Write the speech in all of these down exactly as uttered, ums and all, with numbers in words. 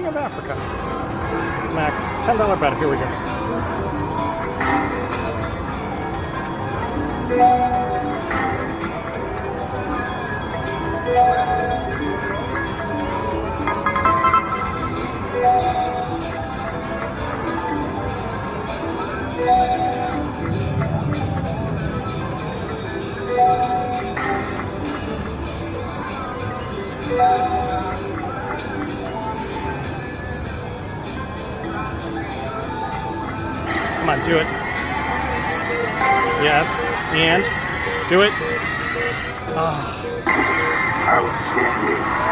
King of Africa. Max, ten dollar bet. Here we go. Come on, do it. Yes, and do it. Oh. Outstanding.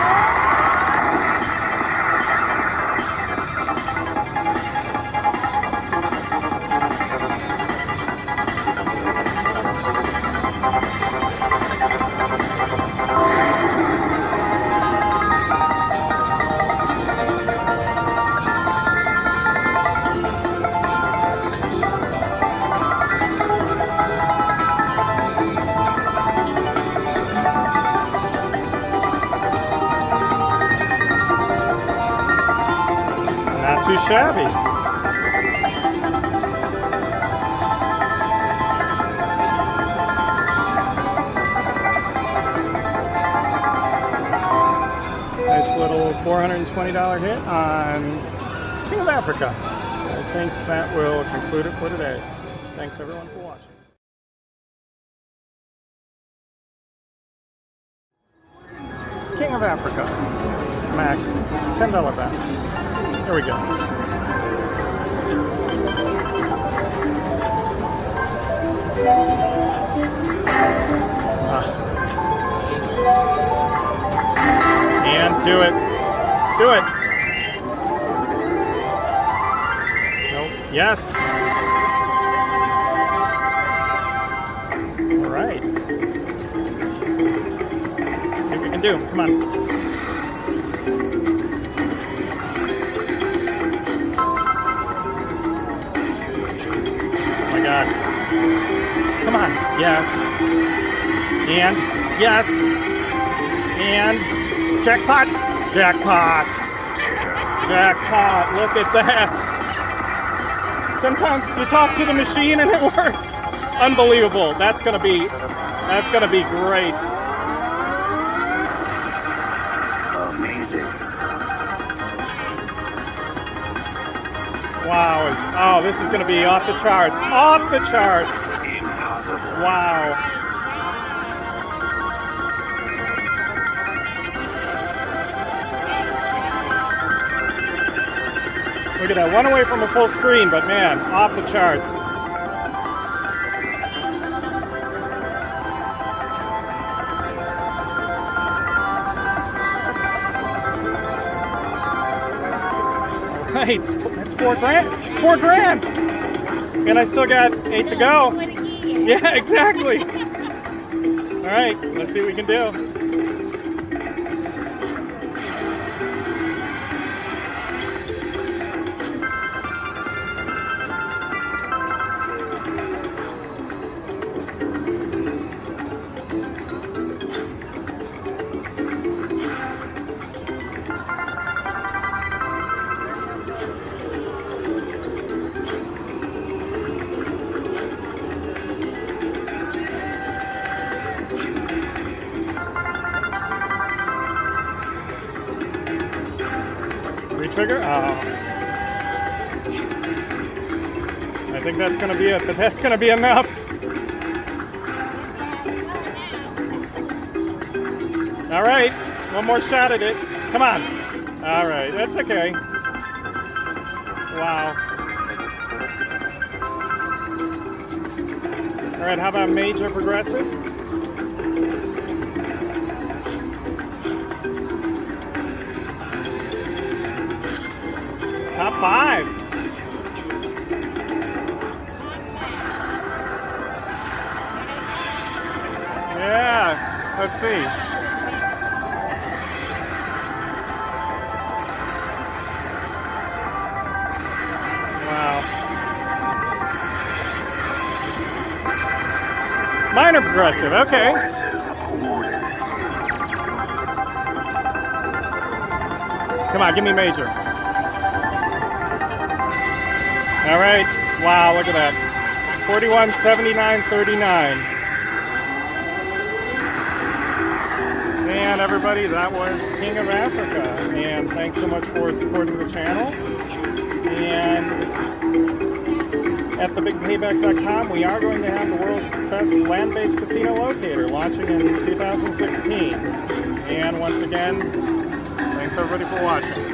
Too shabby. Nice little four hundred twenty dollar hit on King of Africa. I think that will conclude it for today. Thanks everyone for watching. King of Africa. Max, ten dollar bet. There we go. Ah. And do it. Do it. Nope. Yes. All right. Let's see what we can do. Come on. Come on. Yes. And yes. And jackpot. Jackpot. Jackpot. Look at that. Sometimes you talk to the machine and it works. Unbelievable. That's gonna be that's gonna be great. Amazing. Wow. Oh, this is going to be off the charts. Off the charts. Impossible. Wow. Look at that. One away from a full screen, but man, off the charts. Right, that's four grand. Four grand, and I still got eight to go. Yeah, exactly. All right, let's see what we can do. Trigger? Oh. I think that's gonna be it, but that's gonna be enough. All right, one more shot at it. Come on. All right, that's okay. Wow. All right, how about major progressive? Top five. Yeah, let's see. Wow. Minor progressive, okay. Come on, give me major. All right. Wow, look at that. forty-one seventy-nine thirty-nine. And everybody, that was King of Africa. And thanks so much for supporting the channel. And at the big payback dot com, we are going to have the world's best land-based casino locator launching in two thousand sixteen. And once again, thanks everybody for watching.